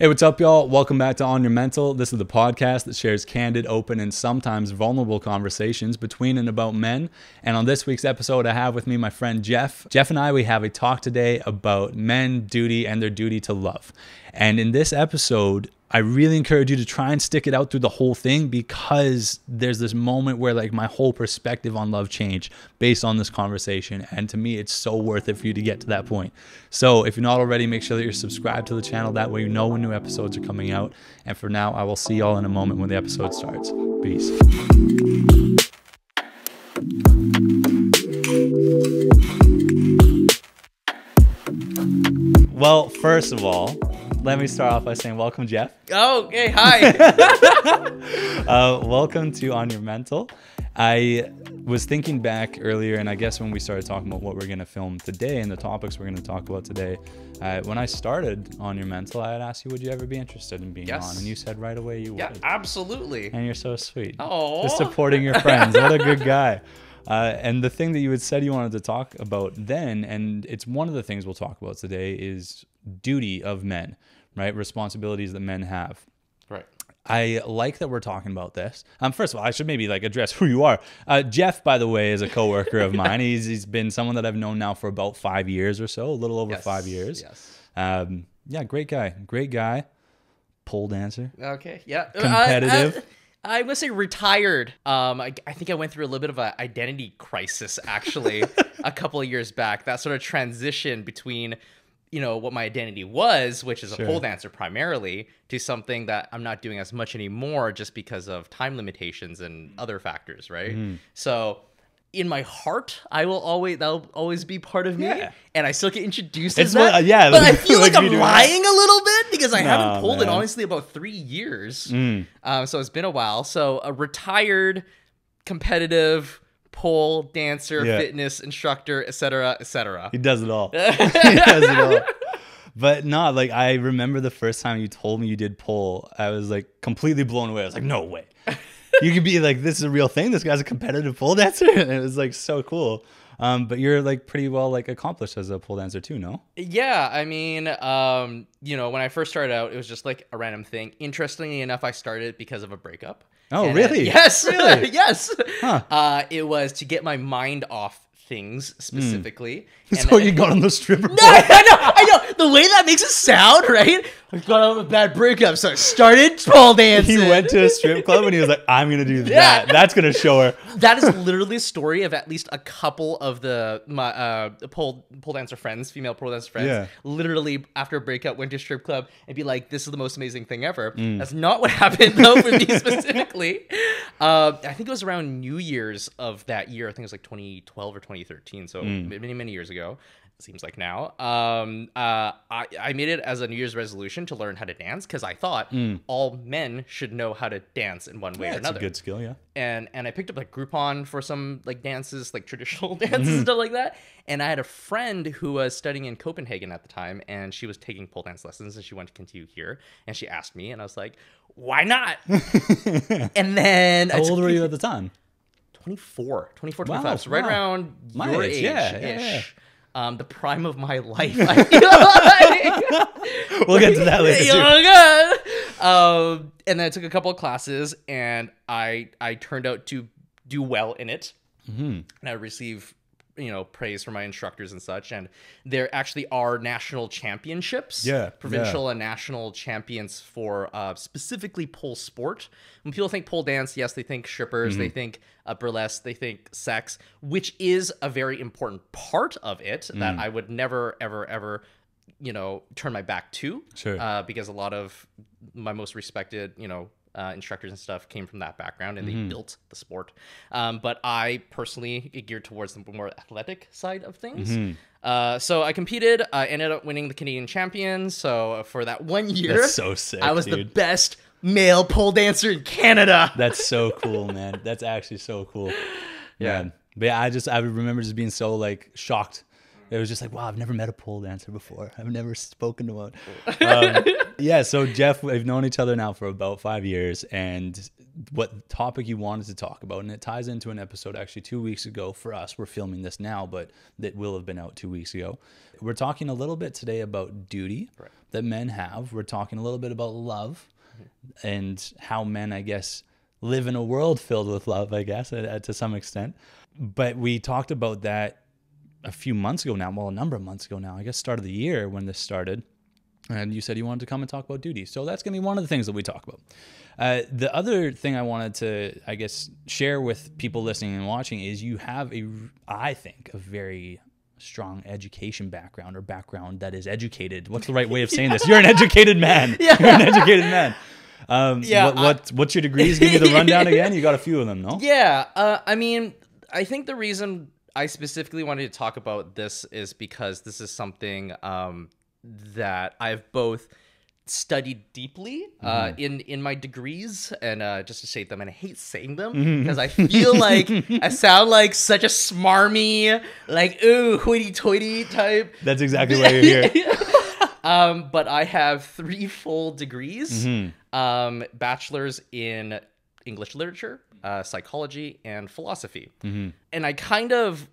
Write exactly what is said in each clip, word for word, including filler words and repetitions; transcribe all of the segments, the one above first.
Hey, what's up, y'all? Welcome back to On Your Mental. This is the podcast that shares candid, open, and sometimes vulnerable conversations between and about men. And on this week's episode, I have with me my friend Jeff. Jeff and I, we have a talk today about men, duty, and their duty to love. And in this episode, I really encourage you to try and stick it out through the whole thing, because there's this moment where like my whole perspective on love changed based on this conversation. And to me, it's so worth it for you to get to that point. So if you're not already, make sure that you're subscribed to the channel. That way you know when new episodes are coming out. And for now, I will see y'all in a moment when the episode starts. Peace. Well, first of all, let me start off by saying welcome, Jeff. Oh, okay, hi. uh, welcome to On Your Mental. I was thinking back earlier, and I guess when we started talking about what we're going to film today and the topics we're going to talk about today, uh, when I started On Your Mental, I had asked you, would you ever be interested in being yes. on? And you said right away you yeah, would. Yeah, absolutely. And you're so sweet. Oh, just supporting your friends. What a good guy. Uh, and the thing that you had said you wanted to talk about then, and it's one of the things we'll talk about today, is duty of men, right? Responsibilities that men have. Right. I like that we're talking about this. Um, first of all, I should maybe like address who you are. Uh, Jeff, by the way, is a coworker of yeah. mine. He's, he's been someone that I've known now for about five years or so, a little over yes. five years. Yes. Um, yeah, great guy. Great guy. Pole dancer. Okay. Yeah. Competitive. Uh, uh, I would say retired. Um, I, I think I went through a little bit of an identity crisis, actually, a couple of years back. That sort of transition between, you know, what my identity was, which is a sure. pole dancer primarily, to something that I'm not doing as much anymore just because of time limitations and other factors, right? Mm. So in my heart, I will always, that'll always be part of me. Yeah. And I still get introduced it's as that. Well, yeah, but I feel like, like I'm lying that. a little bit, because I no, haven't pulled man. it, honestly, about three years. Mm. Um, so it's been a while. So a retired, competitive pole dancer, yeah. fitness instructor, et cetera, et cetera. He does it all. He does it all. But no, like I remember the first time you told me you did pole, I was like completely blown away. I was like, no way. You could be like, this is a real thing. This guy's a competitive pole dancer. And it was like so cool. Um, but you're like pretty well like accomplished as a pole dancer too, no? Yeah, I mean, um, you know, when I first started out, it was just like a random thing. Interestingly enough, I started because of a breakup. Oh, and really? It, yes, really? yes. Huh. Uh, it was to get my mind off things specifically. Mm. And so then, you got on the stripper pole. No, I know, I know. The way that makes it sound, right? I got out of a bad breakup, so I started pole dancing. He went to a strip club and he was like, I'm going to do that. Yeah. That's going to show her. That is literally a story of at least a couple of the my uh, pole, pole dancer friends, female pole dancer friends, yeah. literally after a breakup went to a strip club and be like, this is the most amazing thing ever. Mm. That's not what happened though for me specifically. Uh, I think it was around New Year's of that year. I think it was like twenty twelve or twenty thirteen. So mm. many, many years ago. Seems like now. Um, uh, I, I made it as a New Year's resolution to learn how to dance, because I thought mm. all men should know how to dance in one way yeah, or another. That's a good skill, yeah. And and I picked up like Groupon for some like dances, like traditional dances mm. and stuff like that. And I had a friend who was studying in Copenhagen at the time, and she was taking pole dance lessons, and she wanted to continue here. And she asked me, and I was like, why not? And then how I old were you at the time? twenty-four, twenty-four, twenty-five. Wow, so right wow. around my your age, yeah, yeah. Um, the prime of my life. I feel like. We'll get to that later too. Oh my God. Um, and then I took a couple of classes, and I I turned out to do well in it, mm-hmm. and I received you know praise from my instructors and such. And there actually are national championships, yeah, provincial yeah. and national champions for uh, specifically pole sport. When people think pole dance, yes, they think strippers, mm-hmm. they think. Uh, burlesque, they think sex, which is a very important part of it mm. that I would never, ever, ever, you know, turn my back to, sure. uh, because a lot of my most respected, you know, uh, instructors and stuff came from that background, and mm-hmm. they built the sport. Um, but I personally geared towards the more athletic side of things. Mm-hmm. Uh, so I competed. I ended up winning the Canadian champions. So for that one year, that's so sick, I was dude. the best male pole dancer in Canada. That's so cool, man. That's actually so cool. Yeah. Man. But yeah, I just, I remember just being so like shocked. It was just like, wow, I've never met a pole dancer before. I've never spoken to one. Um, yeah. So Jeff, we've known each other now for about five years, and what topic you wanted to talk about, and it ties into an episode actually two weeks ago for us. We're filming this now, but that will have been out two weeks ago. We're talking a little bit today about duty, right. that men have. We're talking a little bit about love and how men, I guess, live in a world filled with love, I guess, uh, to some extent. But we talked about that a few months ago now, well, a number of months ago now, I guess, start of the year when this started. And you said you wanted to come and talk about duty. So that's going to be one of the things that we talk about. Uh, the other thing I wanted to, I guess, share with people listening and watching is you have a, I think, a very strong education background or background that is educated. What's the right way of saying yeah. this? You're an educated man. Yeah. You're an educated man. Um, yeah, what, what, what's your degrees? Give me the rundown again. You got a few of them, no? Yeah. Uh, I mean, I think the reason I specifically wanted to talk about this is because this is something um, that I've both studied deeply uh, mm-hmm. in, in my degrees, and uh, just to state them, and I hate saying them because mm-hmm. I feel like I sound like such a smarmy, like, ooh, hoity-toity type. That's exactly why you're here. Um, but I have three full degrees, mm-hmm. um, bachelor's in English literature, uh, psychology, and philosophy. Mm-hmm. And I kind of,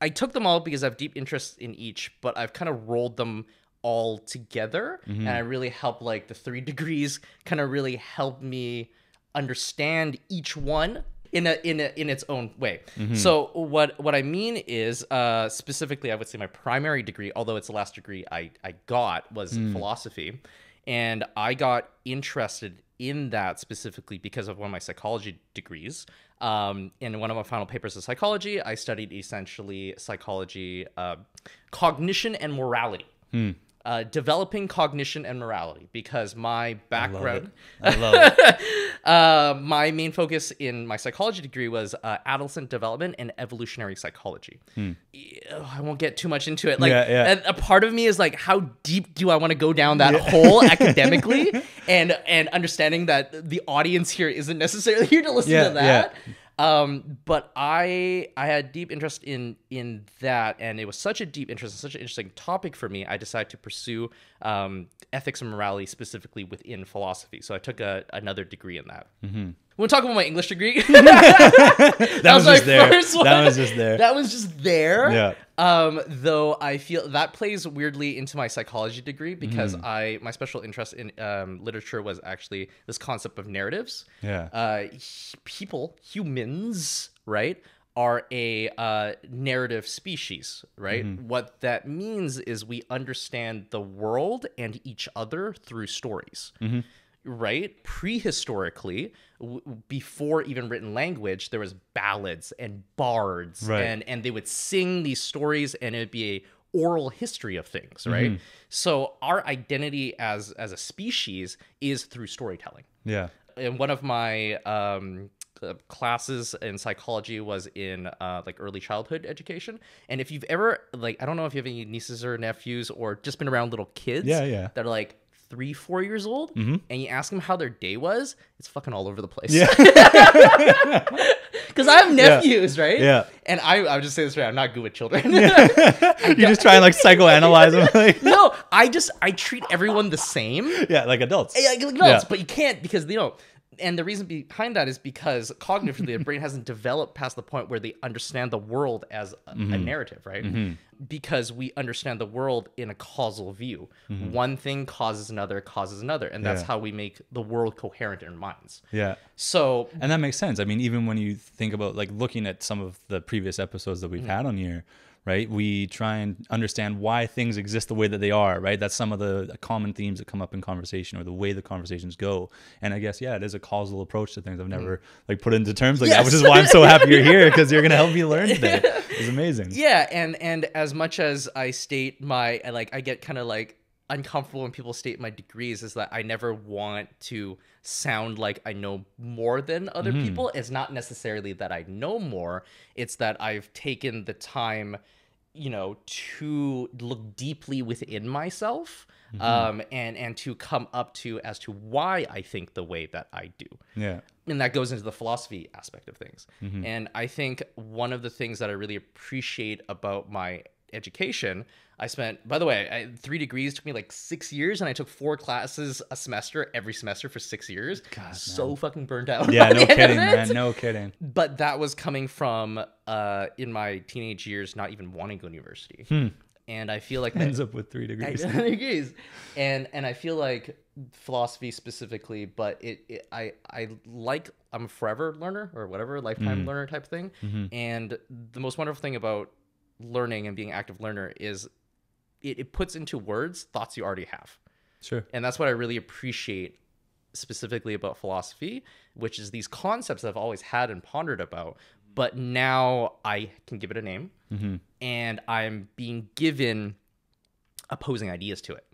I took them all because I have deep interest in each, but I've kind of rolled them all together. Mm-hmm. And I really help, like, the three degrees kind of really help me understand each one in a, in a, in its own way. Mm-hmm. So what, what I mean is, uh, specifically, I would say my primary degree, although it's the last degree I, I got, was mm. philosophy. And I got interested in that specifically because of one of my psychology degrees. Um, in one of my final papers of psychology, I studied essentially psychology, uh, cognition and morality. Mm. Uh, developing cognition and morality, because my background, I love it. I love it. uh, my main focus in my psychology degree was uh, adolescent development and evolutionary psychology. Hmm. I won't get too much into it. Like, yeah, yeah. A, a part of me is like, how deep do I want to go down that yeah. hole academically? and and understanding that the audience here isn't necessarily here to listen yeah, to that. Yeah. Um, but I I had deep interest in in that, and it was such a deep interest and such an interesting topic for me, I decided to pursue um, ethics and morality specifically within philosophy. So I took a, another degree in that. Mm-hmm. We'll talk about my English degree. that, that was, was just there. First one. That was just there. That was just there. Yeah. Um, though I feel that plays weirdly into my psychology degree because mm. I my special interest in um, literature was actually this concept of narratives. Yeah. Uh, people, humans, right, are a uh, narrative species, right? Mm-hmm. What that means is we understand the world and each other through stories. Mm-hmm. Right? Prehistorically, w before even written language, there was ballads and bards, right. and and they would sing these stories, and it'd be a oral history of things, right? Mm-hmm. So our identity as as a species is through storytelling. Yeah. And one of my um, classes in psychology was in uh, like early childhood education, and if you've ever, like, I don't know if you have any nieces or nephews or just been around little kids, yeah, yeah, that are like three, four years old, mm-hmm. and you ask them how their day was, it's fucking all over the place. Yeah. Because I have nephews, yeah. right? Yeah. And I, I would just say this right, I'm not good with children. Yeah. You just try and, like, psychoanalyze them. Like. No, I just, I treat everyone the same. Yeah, like adults. Yeah, like adults, yeah. But you can't because they don't. And the reason behind that is because cognitively, the brain hasn't developed past the point where they understand the world as a, mm-hmm. a narrative, right? Mm-hmm. Because we understand the world in a causal view. Mm-hmm. One thing causes another, causes another. And that's yeah. how we make the world coherent in our minds. Yeah. So. And that makes sense. I mean, even when you think about, like, looking at some of the previous episodes that we've mm-hmm. had on here, right? We try and understand why things exist the way that they are, right? That's some of the common themes that come up in conversation or the way the conversations go. And I guess, yeah, it is a causal approach to things. I've never like put into terms like yes. that, which is why I'm so happy you're here, because you're going to help me learn today. It's amazing. Yeah. And, and as much as I state my, like, I get kind of like uncomfortable when people state my degrees, is that I never want to sound like I know more than other mm. people. It's not necessarily that I know more. It's that I've taken the time, you know, to look deeply within myself, mm-hmm. um, and, and to come up to as to why I think the way that I do. Yeah. And that goes into the philosophy aspect of things. Mm-hmm. And I think one of the things that I really appreciate about my education, I spent, by the way, I, three degrees took me like six years, and I took four classes a semester every semester for six years. God, so man. fucking burnt out. Yeah, no kidding, man. No kidding. But that was coming from uh, in my teenage years, not even wanting to go to university. Hmm. And I feel like that ends up with three degrees. I, degrees. And and I feel like philosophy specifically, but it, it I I like I'm a forever learner or whatever, lifetime mm. learner type thing. Mm-hmm. And the most wonderful thing about learning and being an active learner is it, it puts into words thoughts you already have. Sure. And that's what I really appreciate specifically about philosophy, which is these concepts that I've always had and pondered about, but now I can give it a name, mm-hmm. and I'm being given opposing ideas to it.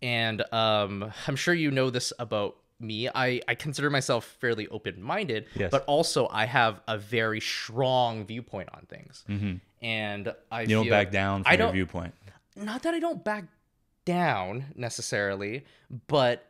And um, I'm sure you know this about me. I, I consider myself fairly open-minded, yes. but also I have a very strong viewpoint on things. Mm-hmm. And I you feel, don't back down from I your viewpoint. Not that I don't back down necessarily, but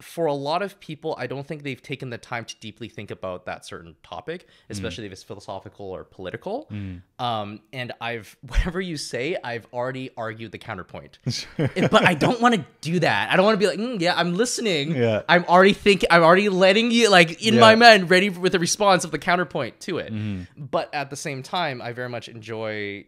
for a lot of people, I don't think they've taken the time to deeply think about that certain topic, especially mm. if it's philosophical or political. Mm. Um, and I've, whatever you say, I've already argued the counterpoint. Sure. But I don't want to do that. I don't want to be like, mm, yeah, I'm listening. Yeah. I'm already thinking, I'm already letting you, like, in yeah. my mind, ready with the response of the counterpoint to it. Mm. But at the same time, I very much enjoy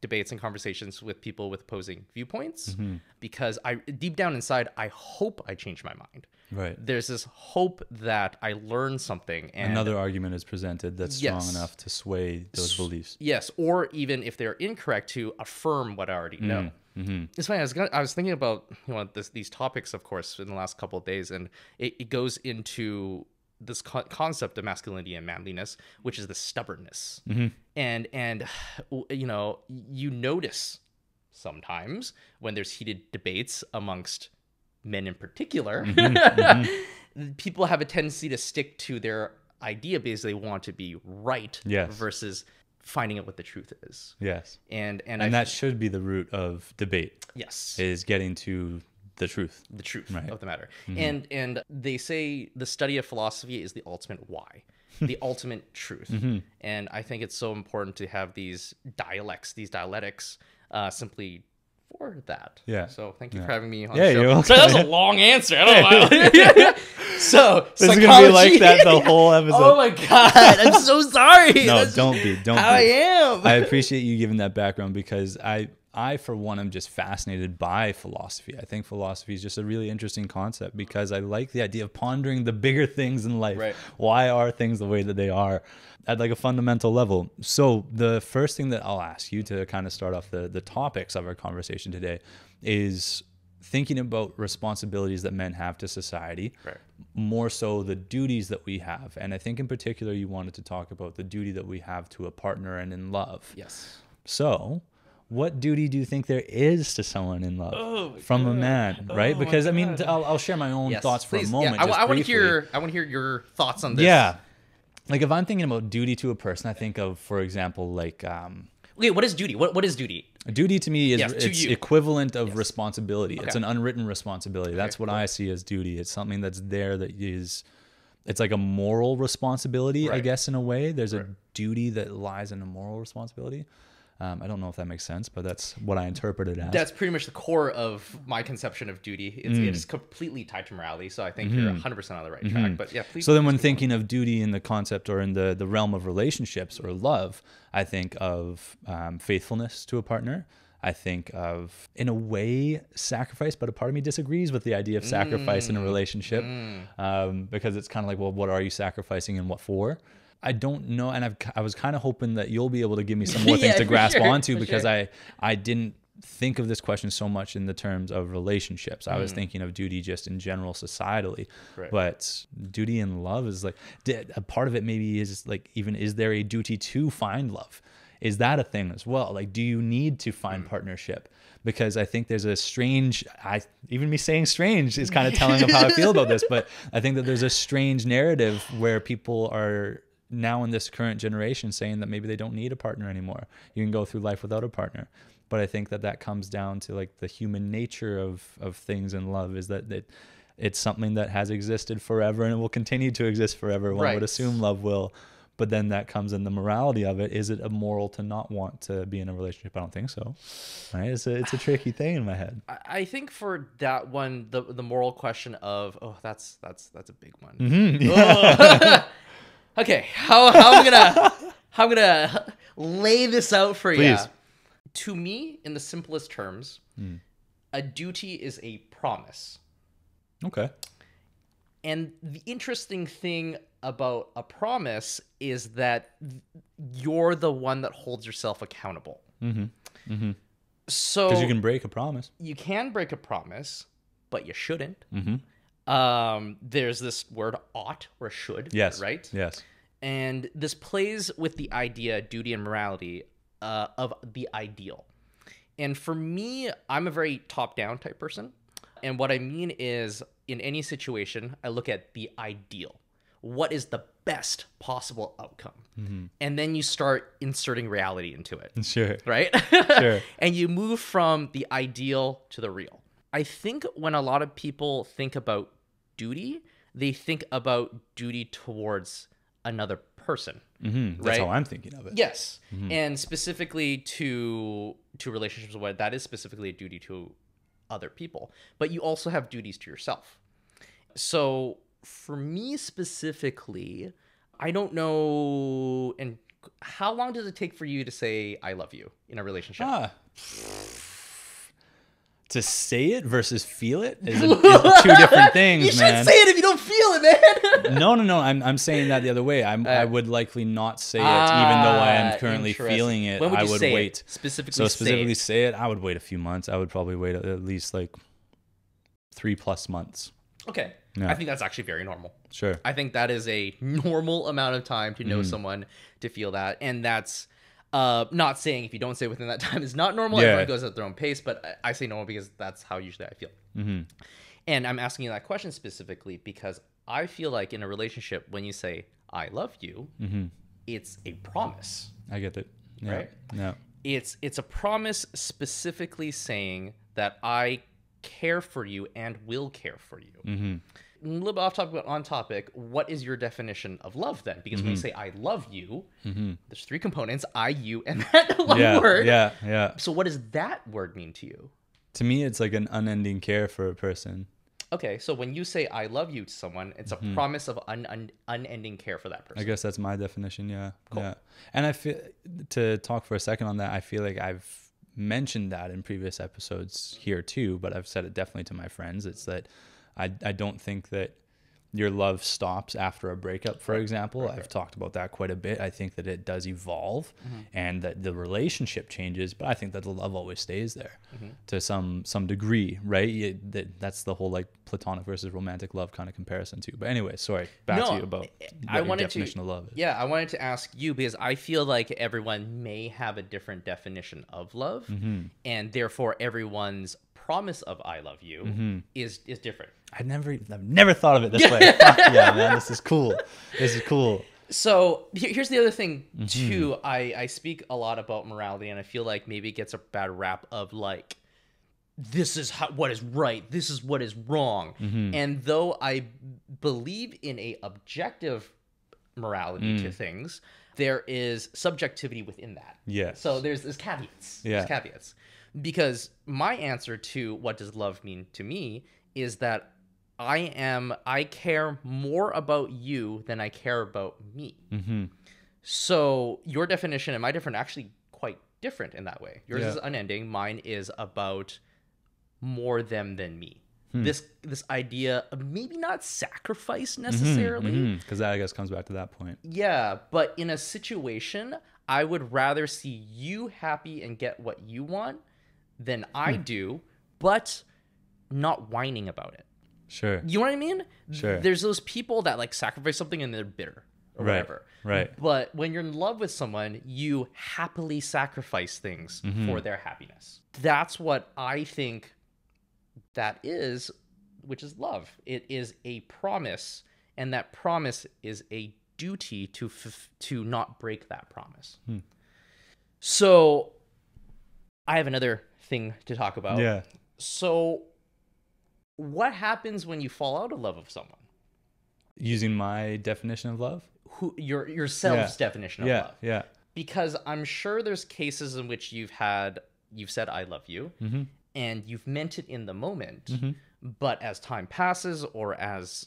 debates and conversations with people with opposing viewpoints, mm-hmm. because I deep down inside, I hope I change my mind. Right. There's this hope that I learn something. And another argument is presented that's yes. strong enough to sway those beliefs. Yes. Or even if they're incorrect, to affirm what I already know. Mm. Mm-hmm. It's funny. I was, gonna, I was thinking about you know, this, these topics, of course, in the last couple of days, and it, it goes into this co concept of masculinity and manliness, which is the stubbornness. Mm-hmm. And, and, you know, you notice sometimes when there's heated debates amongst men in particular, mm-hmm. mm-hmm. people have a tendency to stick to their idea because they want to be right yes. versus finding out what the truth is. Yes. And, and, and that should be the root of debate. Yes. Is getting to the truth, the truth right. of the matter. Mm-hmm. And and they say the study of philosophy is the ultimate why, the ultimate truth. Mm-hmm. And I think it's so important to have these dialects, these dialectics, uh, simply for that. Yeah. So thank you yeah. for having me on yeah, the show. You're welcome. So that was a long answer. I don't know. So this psychology is gonna be like that the whole episode. Oh my god, I'm so sorry. No, That's don't be. Don't. How be. I am. I appreciate you giving that background because I. I, for one, am just fascinated by philosophy. I think philosophy is just a really interesting concept because I like the idea of pondering the bigger things in life. Right. Why are things the way that they are at like a fundamental level? So the first thing that I'll ask you to kind of start off the, the topics of our conversation today is thinking about responsibilities that men have to society, right. more so the duties that we have. And I think in particular, you wanted to talk about the duty that we have to a partner and in love. Yes. So what duty do you think there is to someone in love oh from God. a man, right? Oh because I mean, I'll, I'll share my own yes, thoughts for please. a moment. Yeah, I, I want to hear. I want to hear your thoughts on this. Yeah, like if I'm thinking about duty to a person, I think of, for example, like. Um, okay, what is duty? What what is duty? Duty to me is yes, to it's you. equivalent of yes. responsibility. Okay. It's an unwritten responsibility. Okay, that's what cool. I see as duty. It's something that's there that is. It's like a moral responsibility, right. I guess, in a way. There's right. a duty that lies in a moral responsibility. Um, I don't know if that makes sense, but that's what I interpret it as. That's pretty much the core of my conception of duty. It's, mm. it's completely tied to morality, so I think mm-hmm. you're one hundred percent on the right track. Mm-hmm. But yeah, please. So then, when thinking on. of duty in the concept or in the the realm of relationships or love, I think of um, faithfulness to a partner. I think of, in a way, sacrifice, but a part of me disagrees with the idea of sacrifice mm. in a relationship mm. um, because it's kind of like, well, what are you sacrificing and what for? I don't know, and I've, I was kind of hoping that you'll be able to give me some more things yeah, to grasp sure, onto because sure. I, I didn't think of this question so much in the terms of relationships. I mm. was thinking of duty just in general societally, right. but duty and love is like, a part of it maybe is like even, is there a duty to find love? Is that a thing as well? Like, do you need to find mm. partnership? Because I think there's a strange, I even me saying strange is kind of telling of how I feel about this, but I think that there's a strange narrative where people are, now in this current generation, saying that maybe they don't need a partner anymore. You can go through life without a partner. But I think that that comes down to like the human nature of, of things in love is that it, it's something that has existed forever and it will continue to exist forever. One right. would assume love will. But then that comes in the morality of it. Is it immoral to not want to be in a relationship? I don't think so. Right? It's a, it's a tricky thing in my head. I think for that one, the, the moral question of, oh, that's, that's, that's a big one. Mm-hmm. Yeah. Oh. Okay, how, how I'm gonna how I'm gonna lay this out for you. Please. to me, in the simplest terms, mm. a duty is a promise. Okay. And the interesting thing about a promise is that you're the one that holds yourself accountable. Mm-hmm. Mm-hmm. So because you can break a promise. You can break a promise, but you shouldn't. Mm-hmm. Um, there's this word ought or should. Yes. Right? Yes. And this plays with the idea, duty and morality, uh, of the ideal. And for me, I'm a very top-down type person. And what I mean is, in any situation, I look at the ideal. What is the best possible outcome? Mm-hmm. And then you start inserting reality into it. Sure. Right? Sure. And you move from the ideal to the real. I think when a lot of people think about duty, they think about duty towards another person. Mm-hmm. That's right? How I'm thinking of it. Yes. Mm-hmm. And specifically to to relationships, that is specifically a duty to other people. But you also have duties to yourself. So for me specifically, I don't know. And how long does it take for you to say I love you in a relationship? Ah. To say it versus feel it is, a, is two different things, you man. You should say it if you don't feel it, man. no, no, no. I'm, I'm saying that the other way. I'm, uh, I would likely not say it, ah, even though I am currently feeling it. When would you I would say wait. It? Specifically so specifically say it. say it, I would wait a few months. I would probably wait at least like three plus months. Okay. Yeah. I think that's actually very normal. Sure. I think that is a normal amount of time to know mm. someone, to feel that. And that's... Uh, not saying if you don't say it within that time is not normal. Yeah. Everyone goes at their own pace, but I, I say normal because that's how usually I feel. Mm-hmm. And I'm asking you that question specifically because I feel like in a relationship, when you say, I love you, mm-hmm. it's a promise. I get that. Yeah. Right? Yeah. It's, it's a promise specifically saying that I care for you and will care for you. Mm-hmm. A little bit off topic, but on topic, what is your definition of love then? Because mm-hmm. when you say I love you, mm-hmm. there's three components, I, you, and that love yeah, word. Yeah, yeah. So what does that word mean to you? To me, it's like an unending care for a person. Okay, so when you say I love you to someone, it's mm-hmm. a promise of un un unending care for that person. I guess that's my definition, yeah. Cool. Yeah. And I feel, to talk for a second on that, I feel like I've mentioned that in previous episodes here too, but I've said it definitely to my friends. It's that... I, I don't think that your love stops after a breakup, for example. Right, right. I've talked about that quite a bit. I think that it does evolve mm-hmm. and that the relationship changes, but I think that the love always stays there mm-hmm. to some some degree, right? You, that, that's the whole like platonic versus romantic love kind of comparison too. But anyway, sorry, back no, to you about what I wanted your definition to, of love is. Yeah, I wanted to ask you because I feel like everyone may have a different definition of love mm-hmm. and therefore everyone's promise of I love you mm-hmm. is is different. I've never I've never thought of it this way. Yeah, man, this is cool. This is cool. So here's the other thing mm-hmm. too. I, I speak a lot about morality and I feel like maybe it gets a bad rap of like, this is how, what is right. This is what is wrong. Mm-hmm. And though I believe in a objective morality mm. to things, there is subjectivity within that. Yes. So there's, there's caveats. Yeah. There's caveats. Because my answer to what does love mean to me is that I am, I care more about you than I care about me. Mm-hmm. So your definition and my definition are actually quite different in that way. Yours yeah. is unending. Mine is about more them than me. Hmm. This this idea of maybe not sacrifice necessarily. Because mm-hmm, mm-hmm. that, I guess, comes back to that point. Yeah, but in a situation, I would rather see you happy and get what you want than I hmm. do, but not whining about it. Sure. You know what I mean? Sure. There's those people that like sacrifice something and they're bitter or right. whatever. Right. But when you're in love with someone, you happily sacrifice things mm-hmm. for their happiness. That's what I think that is, which is love. It is a promise, and that promise is a duty to f to not break that promise. Hmm. So I have another thing to talk about. Yeah. So what happens when you fall out of love of someone? Using my definition of love? Who your yourself's yeah. definition of yeah. love. Yeah. Because I'm sure there's cases in which you've had you've said I love you mm-hmm. and you've meant it in the moment, mm-hmm. but as time passes or as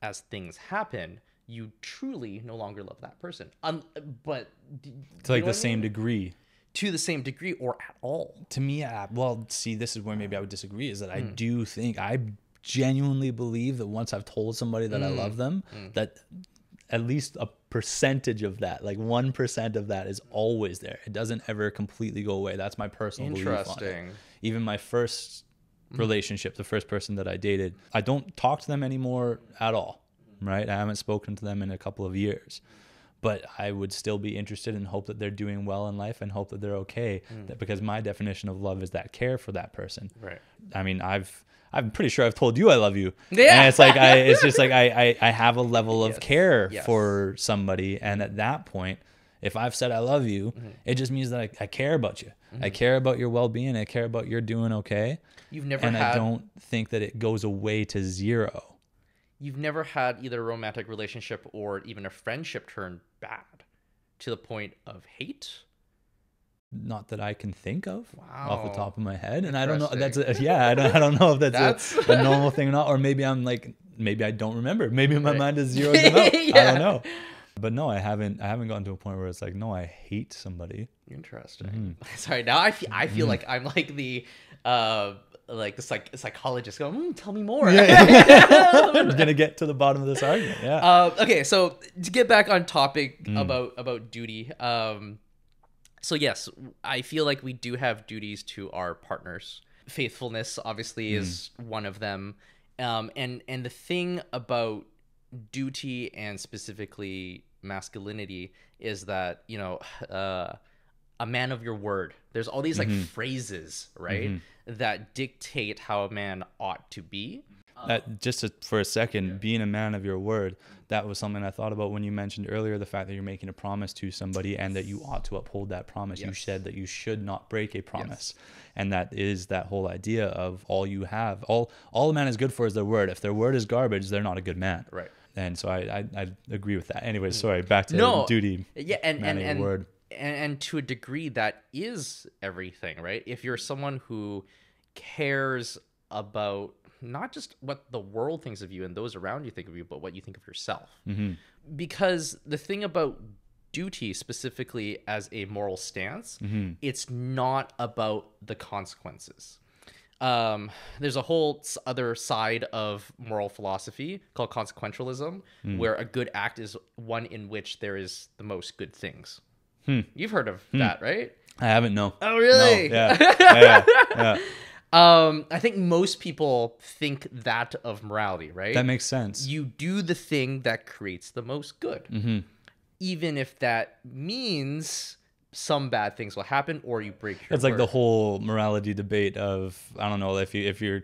as things happen, you truly no longer love that person. Um, but do, to like the same mean? degree. to the same degree or at all. To me, I, well, see, this is where maybe I would disagree, is that mm. I do think, I genuinely believe that once I've told somebody that mm. I love them, mm. that at least a percentage of that, like one percent of that is always there. It doesn't ever completely go away. That's my personal belief on it. Interesting. Even my first relationship, the first person that I dated, I don't talk to them anymore at all, right? I haven't spoken to them in a couple of years, but I would still be interested and hope that they're doing well in life and hope that they're okay. Mm. That, because my definition of love is that care for that person. Right. I mean, I've, I'm pretty sure I've told you I love you. Yeah. And it's like, I, it's just like, I, I, I have a level of yes. care yes. for somebody. And at that point, if I've said I love you, mm-hmm. it just means that I, I care about you. Mm-hmm. I care about your well-being. I care about you're doing okay. You've never and had... I don't think that it goes away to zero. You've never had either a romantic relationship or even a friendship turn bad to the point of hate? Not that I can think of wow. off the top of my head. And I don't know. That's a, yeah. I don't. I don't know if that's, that's... A, a normal thing or not. Or maybe I'm like, maybe I don't remember. Maybe my right. mind is zeroed out. yeah. I don't know. But no, I haven't. I haven't gotten to a point where it's like, no, I hate somebody. Interesting. Mm. Sorry. Now I feel. I feel mm. like I'm like the, uh, like the psych psychologist going, mm, tell me more. Yeah. I'm gonna get to the bottom of this argument. Yeah. Uh, okay. So to get back on topic mm. about about duty. Um, so yes, I feel like we do have duties to our partners. Faithfulness, obviously, mm. is one of them. Um, and and the thing about duty and specifically masculinity is that, you know, uh a man of your word, there's all these like mm-hmm. phrases, right, mm-hmm. that dictate how a man ought to be. That, just to, for a second, yeah. being a man of your word, that was something I thought about when you mentioned earlier the fact that you're making a promise to somebody and that you ought to uphold that promise. Yes. You said that you should not break a promise. Yes. And that is that whole idea of all you have, all all a man is good for is their word. If their word is garbage, they're not a good man. Right. And so I, I, I agree with that. Anyway, sorry, back to no. duty, yeah, and, man and, and, of your word. And, and to a degree, that is everything, right? If you're someone who cares about not just what the world thinks of you and those around you think of you, but what you think of yourself. Mm-hmm. Because the thing about duty specifically as a moral stance, mm-hmm. it's not about the consequences. Um, there's a whole other side of moral philosophy called consequentialism, mm. where a good act is one in which there is the most good things. Hmm. You've heard of hmm. that, right? I haven't, no. Oh, really? No. Yeah. yeah, yeah. Um, I think most people think that of morality, right? That makes sense. You do the thing that creates the most good. Mm-hmm. Even if that means some bad things will happen or you break your It's like the whole morality debate of, I don't know, if you, if you're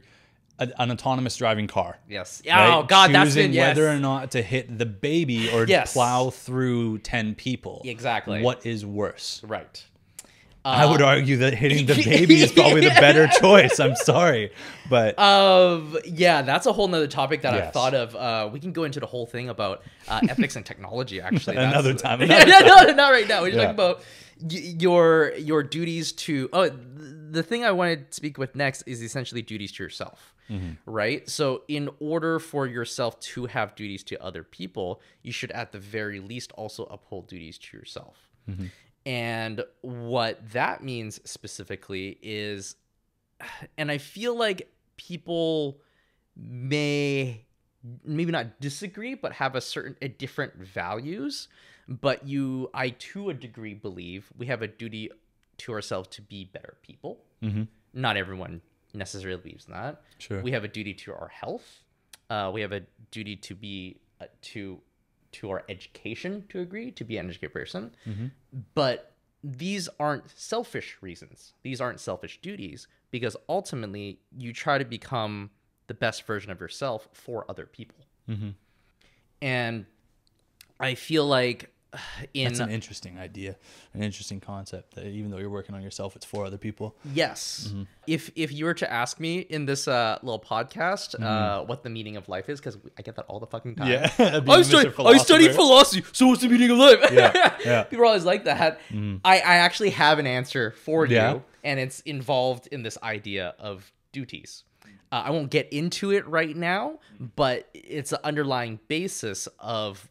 a, an autonomous driving car. Yes. Right? Oh, God, Choosing that's been, yes. whether or not to hit the baby or yes. plow through ten people. Exactly. What is worse? Right. Um, I would argue that hitting the baby is probably the better choice. I'm sorry, but um, yeah, that's a whole nother topic that yes. I've thought of. Uh, we can go into the whole thing about uh, ethics and technology. Actually, another time. Another yeah, time. No, not right now. We're yeah. talking about y your your duties to. Oh, the thing I wanted to speak with next is essentially duties to yourself, mm-hmm. right? So, in order for yourself to have duties to other people, you should at the very least also uphold duties to yourself. Mm-hmm. And what that means specifically is, and I feel like people may, maybe not disagree, but have a certain, a different values, but you, I to a degree believe we have a duty to ourselves to be better people. Mm-hmm. Not everyone necessarily believes that. Sure. We have a duty to our health. Uh, we have a duty to be, uh, to to our education to agree, to be an educated person. Mm-hmm. But these aren't selfish reasons. These aren't selfish duties because ultimately you try to become the best version of yourself for other people. Mm-hmm. And I feel like in... That's an interesting idea, an interesting concept that even though you're working on yourself, it's for other people. Yes. Mm-hmm. If if you were to ask me in this uh, little podcast mm-hmm. uh, what the meaning of life is, because I get that all the fucking time. Yeah. I, study, I studied philosophy, so what's the meaning of life? Yeah. Yeah. People always like that. Mm. I, I actually have an answer for yeah. you, and it's involved in this idea of duties. Uh, I won't get into it right now, but it's an underlying basis of...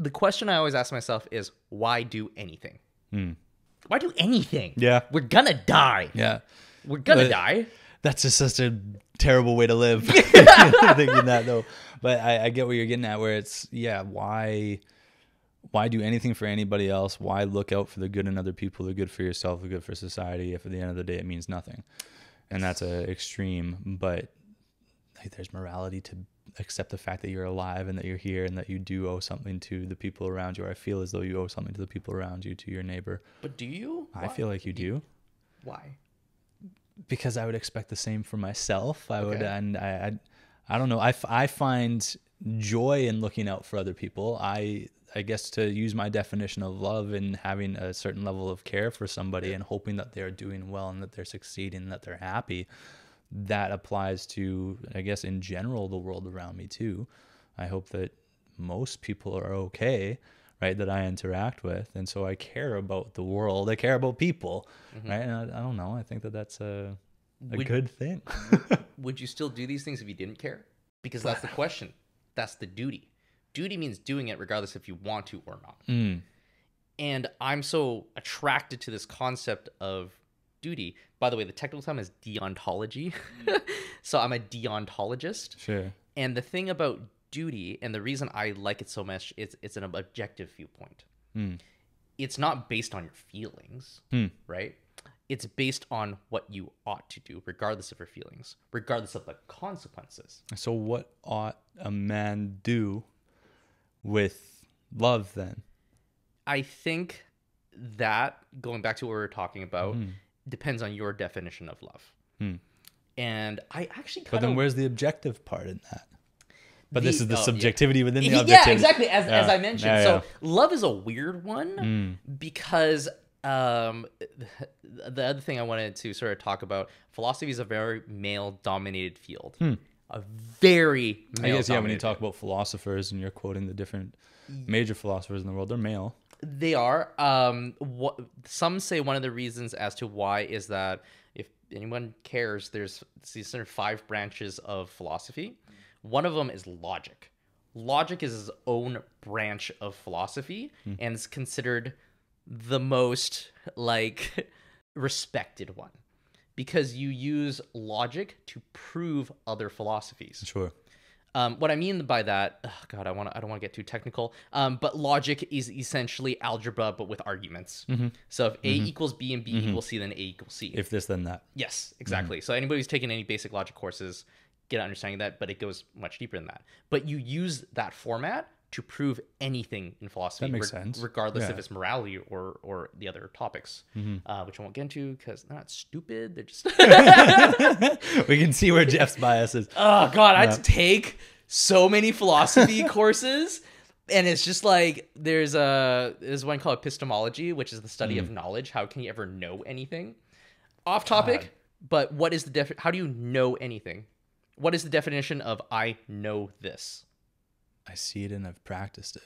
The question I always ask myself is, why do anything? Mm. why do anything? Yeah. We're gonna die. Yeah. We're gonna but die. That's just such a terrible way to live. Thinking that though. But I, I get what you're getting at, where it's, yeah, why why do anything for anybody else? Why look out for the good in other people, the good for yourself, the good for society, if at the end of the day it means nothing? And that's a extreme, but like, there's morality to accept the fact that you're alive and that you're here and that you do owe something to the people around you. Or I feel as though you owe something to the people around you, to your neighbor. But do you? Why? I feel like you do. Why? Because I would expect the same for myself. I okay. would, and I, I, I don't know. I, I find joy in looking out for other people. I, I guess to use my definition of love, and having a certain level of care for somebody, yeah, and hoping that they're doing well and that they're succeeding and that they're happy. That applies to, I guess, in general, the world around me too. I hope that most people are okay, right, that I interact with. And so I care about the world. I care about people, mm-hmm. right? And I, I don't know. I think that that's a, a would, good thing. Would you still do these things if you didn't care? Because that's the question. That's the duty. Duty means doing it regardless if you want to or not. Mm. And I'm so attracted to this concept of duty. By the way, the technical term is deontology. So I'm a deontologist. Sure. And the thing about duty, and the reason I like it so much, it's it's an objective viewpoint. Mm. It's not based on your feelings, mm. right? It's based on what you ought to do, regardless of your feelings, regardless of the consequences. So what ought a man do with love then? I think that, going back to what we were talking about, mm. depends on your definition of love. Hmm. And I actually kind of... But then where's the objective part in that? But the, this is the oh, subjectivity yeah. within the objectivity. Yeah, exactly, as, yeah. as I mentioned. Yeah, yeah. So love is a weird one mm. because um, the other thing I wanted to sort of talk about, philosophy is a very male-dominated field. Hmm. A very male-dominated I guess, yeah, when you talk about philosophers and you're quoting the different major philosophers in the world, they're male. They are. Um, what, some say one of the reasons as to why is that if anyone cares, there's these sort of five branches of philosophy. One of them is logic. Logic is its own branch of philosophy mm. and is considered the most like respected one because you use logic to prove other philosophies. Sure. Um, what I mean by that, oh God, I want I don't want to get too technical, um, but logic is essentially algebra, but with arguments. Mm-hmm. So if A mm-hmm. equals B and B mm-hmm. equals C, then A equals C. If this, then that. Yes, exactly. Mm-hmm. So anybody who's taken any basic logic courses, get an understanding of that, but it goes much deeper than that. But you use that format to prove anything in philosophy, that makes re- sense. regardless yeah. of its morality or or the other topics, mm-hmm. uh, which I won't get into because they're not stupid. They're just... We can see where Jeff's bias is. Oh, God, yeah. I had to take so many philosophy courses, and it's just like there's, a, there's one called epistemology, which is the study mm. of knowledge. How can you ever know anything? Off topic, God. But what is the def- how do you know anything? What is the definition of I know this? I see it and I've practiced it.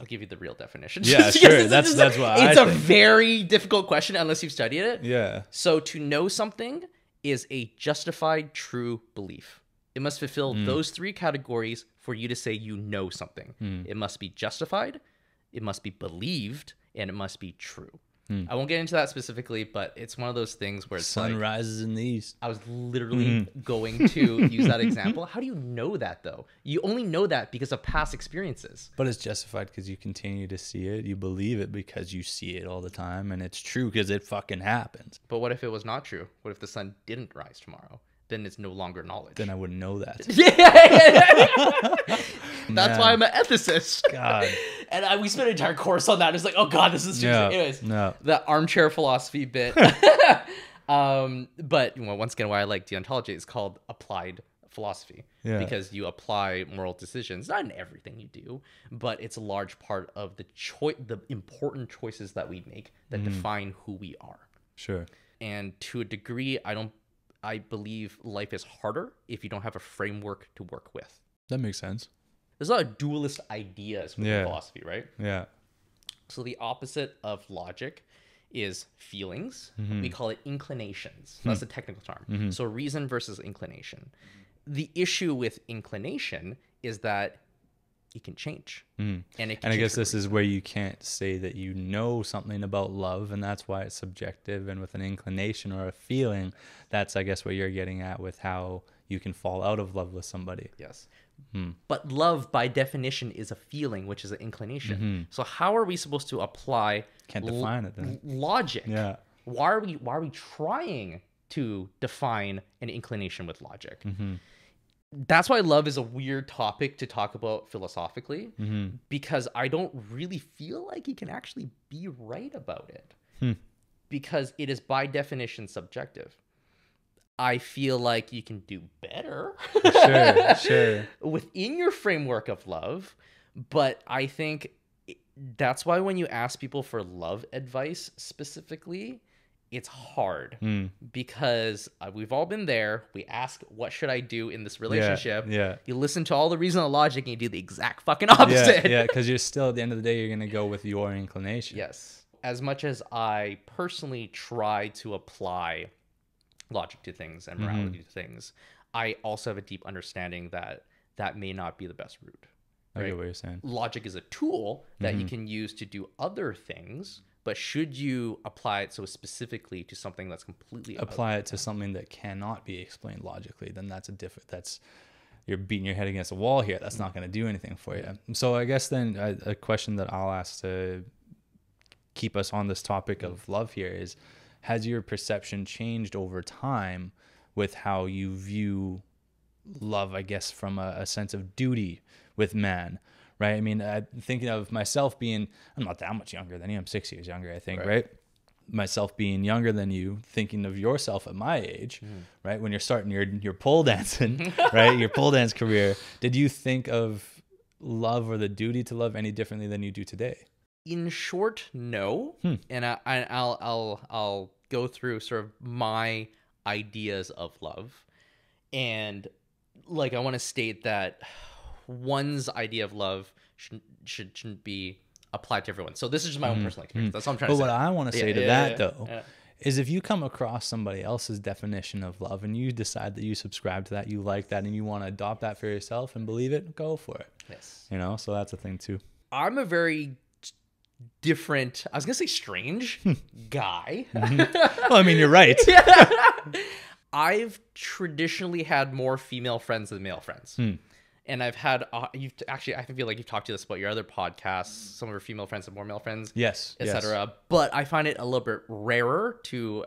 I'll give you the real definition. Yeah, sure. That's that's why it's I a think. very difficult question unless you've studied it. Yeah. So to know something is a justified true belief. It must fulfill mm. those three categories for you to say you know something. Mm. It must be justified, it must be believed, and it must be true. Mm. I won't get into that specifically, but it's one of those things where it's sun like, rises in the east. I was literally mm. going to use that example. How do you know that though? You only know that because of past experiences. But it's justified because you continue to see it. You believe it because you see it all the time, and it's true because it fucking happens. But what if it was not true? What if the sun didn't rise tomorrow? Then it's no longer knowledge. Then I wouldn't know that. Yeah. That's Man. why I'm an ethicist. God. And I, we spent an entire course on that. It's like, oh God, this is yeah, anyways. No. The armchair philosophy bit. um, but you know, once again, why I like deontology is called applied philosophy yeah. because you apply moral decisions, not in everything you do, but it's a large part of the cho- the important choices that we make that mm. define who we are. Sure. And to a degree, I don't. I believe life is harder if you don't have a framework to work with. That makes sense. There's a lot of dualist ideas within yeah. philosophy, right? Yeah. So the opposite of logic is feelings. Mm-hmm. We call it inclinations. That's a technical term. Mm-hmm. So reason versus inclination. The issue with inclination is that it can change. Mm. And, it can and I guess this reason. is where you can't say that you know something about love, and that's why it's subjective and with an inclination or a feeling. That's, I guess, what you're getting at with how you can fall out of love with somebody. Yes. Mm. But love, by definition, is a feeling, which is an inclination. Mm-hmm. So how are we supposed to apply Can't define it, then. logic? Yeah. Why are we, why are we trying to define an inclination with logic? Mm-hmm. That's why love is a weird topic to talk about philosophically, mm-hmm. because I don't really feel like you can actually be right about it, hmm. because it is by definition subjective. I feel like you can do better sure, sure. within your framework of love, but I think that's why when you ask people for love advice specifically, it's hard mm. because uh, we've all been there. We ask, what should I do in this relationship? Yeah, yeah. You listen to all the reason and logic and you do the exact fucking opposite. Yeah, because yeah, you're still, at the end of the day, you're going to go with your inclination. Yes. As much as I personally try to apply logic to things and morality mm-hmm. to things, I also have a deep understanding that that may not be the best route. Right? I get what you're saying. Logic is a tool that mm-hmm. you can use to do other things. But should you apply it so specifically to something that's completely apply it to something that cannot be explained logically? Then that's a different. That's you're beating your head against a wall here. That's not going to do anything for you. So I guess then a, a question that I'll ask to keep us on this topic of love here is: has your perception changed over time with how you view love? I guess from a, a sense of duty with man. Right. I mean, I, thinking of myself being, I'm not that much younger than you. I'm six years younger, I think. Right. right? Myself being younger than you, thinking of yourself at my age. Mm. Right. When you're starting your, your pole dancing, right. Your pole dance career. Did you think of love or the duty to love any differently than you do today? In short, no. Hmm. And I, I, I'll, I'll, I'll go through sort of my ideas of love. And like, I want to state that one's idea of love should, should, shouldn't be applied to everyone. So this is just my mm-hmm. own personal experience. That's what I'm trying but to say. But what I want to say yeah, to yeah, that, yeah, though, yeah. is if you come across somebody else's definition of love and you decide that you subscribe to that, you like that, and you want to adopt that for yourself and believe it, go for it. Yes. You know, so that's a thing, too. I'm a very different, I was going to say strange guy. Well, I mean, you're right. Yeah. I've traditionally had more female friends than male friends. Hmm. And I've had, uh, you've actually, I feel like you've talked to this about your other podcasts, some of your female friends and more male friends, yes, et cetera. Yes. But I find it a little bit rarer to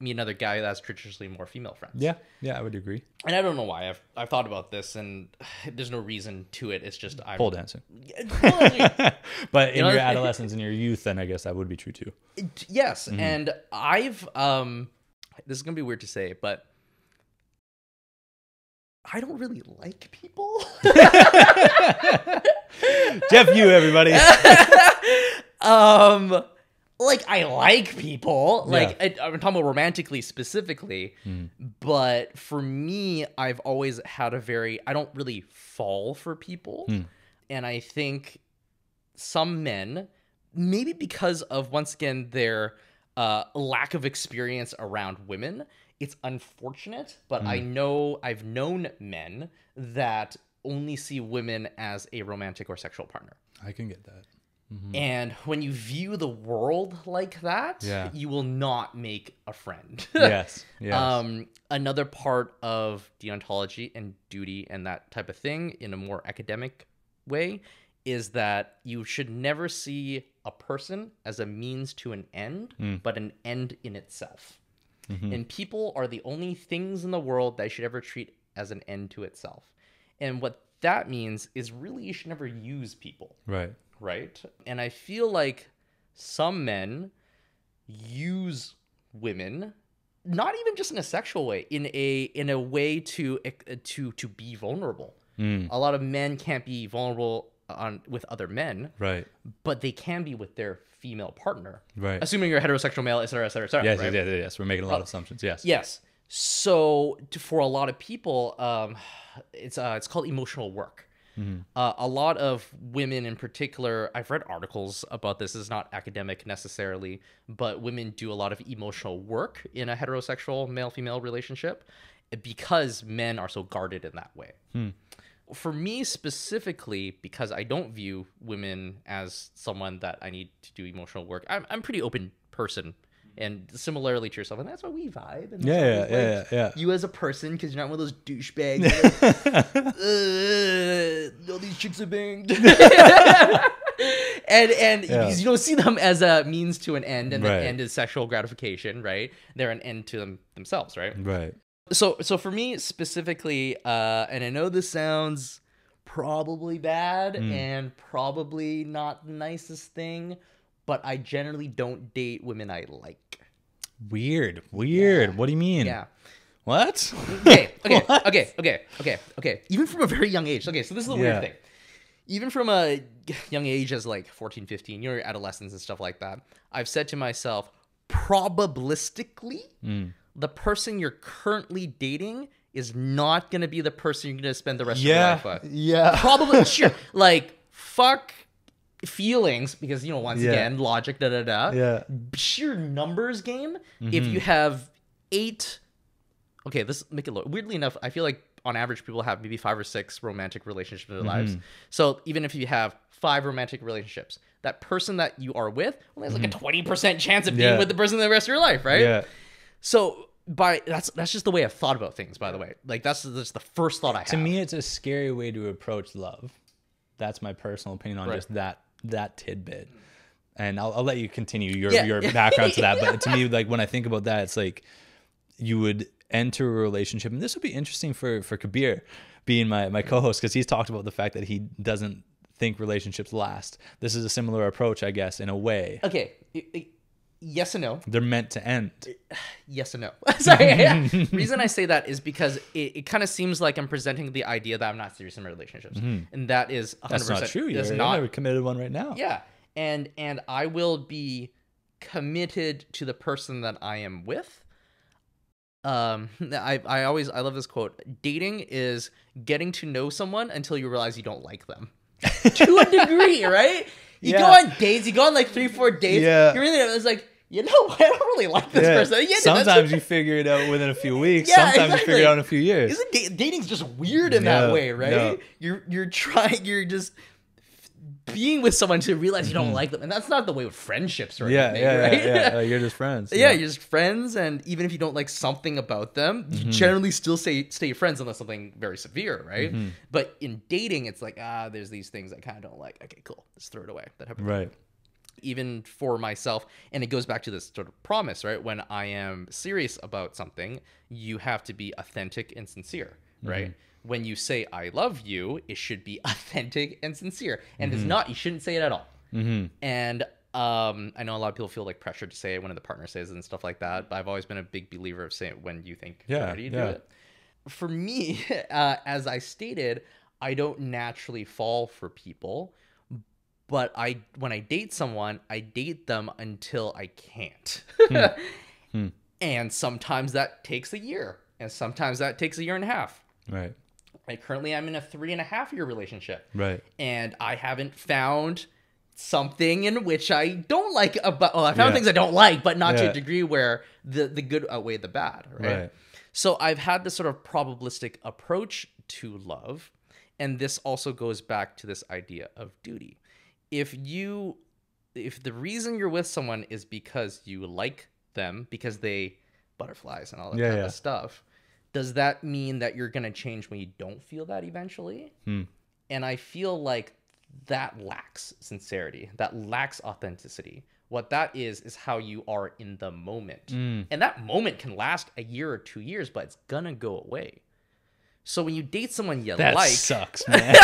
meet another guy that's traditionally more female friends. Yeah, yeah, I would agree. And I don't know why. I've I've thought about this, and there's no reason to it. It's just I'm pole dancing. But in you know, your adolescence and your youth, then I guess that would be true too. It, yes, mm-hmm. and I've um, this is gonna be weird to say, but I don't really like people. Jeff Yu, everybody. um, like, I like people. Like, yeah. I, I'm talking about romantically specifically. Mm. But for me, I've always had a very... I don't really fall for people. Mm. And I think some men, maybe because of, once again, their uh, lack of experience around women... It's unfortunate, but mm. I know I've known men that only see women as a romantic or sexual partner. I can get that. Mm-hmm. And when you view the world like that, yeah. you will not make a friend. Yes. yes. Um, another part of deontology and duty and that type of thing in a more academic way is that you should never see a person as a means to an end, mm. but an end in itself. Mm-hmm. And people are the only things in the world that you should ever treat as an end to itself. And what that means is really you should never use people. Right. Right. And I feel like some men use women, not even just in a sexual way, in a in a way to to to be vulnerable. Mm. A lot of men can't be vulnerable on with other men. Right. But they can be with their female partner, right? Assuming you're a heterosexual male, et cetera, et cetera, et cetera. Yes, right? yes, yes, yes. We're making a lot of assumptions. Yes. Yes. So to, for a lot of people, um, it's uh, it's called emotional work. Mm-hmm. Uh, a lot of women, in particular, I've read articles about this. It's not academic necessarily, but women do a lot of emotional work in a heterosexual male-female relationship because men are so guarded in that way. Hmm. for me specifically, because I don't view women as someone that I need to do emotional work, I'm, I'm a pretty open person. And similarly to yourself, and that's why we vibe. And yeah, yeah, yeah, yeah. You as a person, because you're not one of those douchebags. Like, uh, all these chicks are banged. and and yeah. you don't see them as a means to an end, and right. the end is sexual gratification, right? They're an end to them themselves, right? Right. So, so for me specifically, uh, and I know this sounds probably bad mm. and probably not the nicest thing, but I generally don't date women I like. Weird. Weird. Yeah. What do you mean? Yeah. What? Okay. Okay. What? Okay. Okay. Okay. Okay. Even from a very young age. Okay. So this is the yeah. weird thing. Even from a young age as like fourteen, fifteen, your adolescence and stuff like that, I've said to myself, probabilistically, mm. the person you're currently dating is not going to be the person you're going to spend the rest yeah. of your life with. Yeah. Probably. Sure. Like, fuck. Feelings, because, you know, once yeah. again, logic, da da da. Yeah. Sheer numbers game. Mm-hmm. If you have eight, okay, this make it low. Weirdly enough, I feel like on average people have maybe five or six romantic relationships in their mm-hmm. lives. So even if you have five romantic relationships, that person that you are with only has like mm-hmm. a twenty percent chance of being yeah. with the person the rest of your life, right? Yeah. So by that's that's just the way I've thought about things. By the way, like that's just the first thought I have. To me, it's a scary way to approach love. That's my personal opinion on right. just that. that tidbit, and I'll, I'll let you continue your yeah. your background to that, but to me, like, when I think about that, it's like you would enter a relationship, and this would be interesting for for Kabir being my my co-host, because he's talked about the fact that he doesn't think relationships last. This is a similar approach, I guess, in a way. Okay, yes and no. They're meant to end. Yes and no. Sorry. Yeah. Reason I say that is because it, it kind of seems like I'm presenting the idea that I'm not serious in my relationships, mm-hmm. and that is one hundred percent that's not true. You're, you're not committed one right now. Yeah, and and I will be committed to the person that I am with. Um, I I always I love this quote: dating is getting to know someone until you realize you don't like them, to a degree, right? You yeah. go on dates, you go on like three, four dates. Yeah. You're in there, it's like, you know what? I don't really like this yeah. person. Yeah, sometimes you figure it out within a few weeks. Yeah, sometimes exactly. you figure it out in a few years. Isn't da dating's just weird in no, that way, right? No. You're you're trying, you're just being with someone to realize you don't mm. like them, and that's not the way with friendships, right? Yeah, yeah, right? yeah, yeah. Like, you're just friends. Yeah, yeah, you're just friends, and even if you don't like something about them, you mm-hmm. generally still stay stay friends unless something very severe, right? Mm-hmm. But in dating, it's like, ah, there's these things I kind of don't like. Okay, cool, let's throw it away. That happened. Right. Even for myself, and it goes back to this sort of promise, right? When I am serious about something, you have to be authentic and sincere, right? Mm-hmm. When you say I love you, it should be authentic and sincere. And mm-hmm. if it's not, you shouldn't say it at all. Mm-hmm. And um, I know a lot of people feel like pressured to say it when the partner says it and stuff like that, but I've always been a big believer of saying it when you think yeah, how do you yeah. do it. For me, uh, as I stated, I don't naturally fall for people, but I when I date someone, I date them until I can't. hmm. Hmm. And sometimes that takes a year, and sometimes that takes a year and a half. Right. Like currently I'm in a three and a half year relationship. Right. And I haven't found something in which I don't like about, well, I found yeah. things I don't like, but not yeah. to a degree where the, the good outweigh the bad. Right? Right. So I've had this sort of probabilistic approach to love. And this also goes back to this idea of duty. If you, if the reason you're with someone is because you like them, because they butterflies and all that yeah, kind yeah. of stuff, does that mean that you're going to change when you don't feel that eventually? Hmm. And I feel like that lacks sincerity. That lacks authenticity. What that is, is how you are in the moment. Mm. And that moment can last a year or two years, but it's going to go away. So when you date someone you that like... That sucks, man.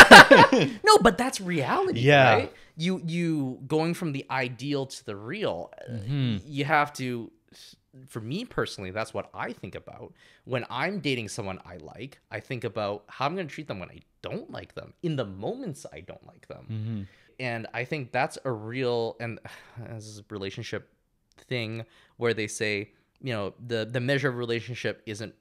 No, but that's reality, yeah. right? You, you going from the ideal to the real, mm-hmm. you have to... For me personally, that's what I think about. When I'm dating someone I like, I think about how I'm going to treat them when I don't like them, in the moments I don't like them. Mm-hmm. And I think that's a real, and as a relationship thing where they say, you know, the, the measure of a relationship isn't,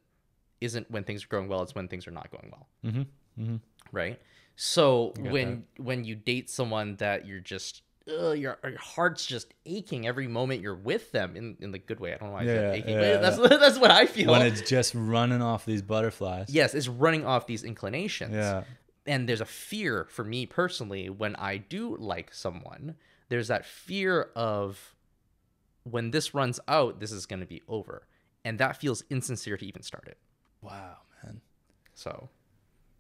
isn't when things are going well, it's when things are not going well. Mm-hmm. Mm-hmm. Right? So when, that. when you date someone that you're just, Ugh, your, your heart's just aching every moment you're with them in, in the good way. I don't know why I yeah, said aching, yeah, but that's, yeah. that's what I feel. When it's just running off these butterflies. Yes, it's running off these inclinations. Yeah. And there's a fear for me personally when I do like someone, there's that fear of when this runs out, this is going to be over. And that feels insincere to even start it. Wow, man. So.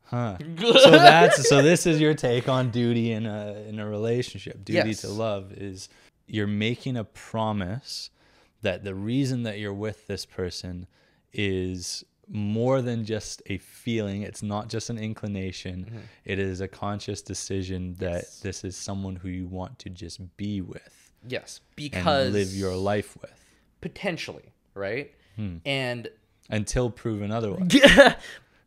Huh. So that's so this is your take on duty in a in a relationship. Duty yes. to love is you're making a promise that the reason that you're with this person is more than just a feeling. It's not just an inclination. Mm-hmm. It is a conscious decision that yes. this is someone who you want to just be with. Yes, because and live your life with. Potentially, right? Hmm. And until proven otherwise.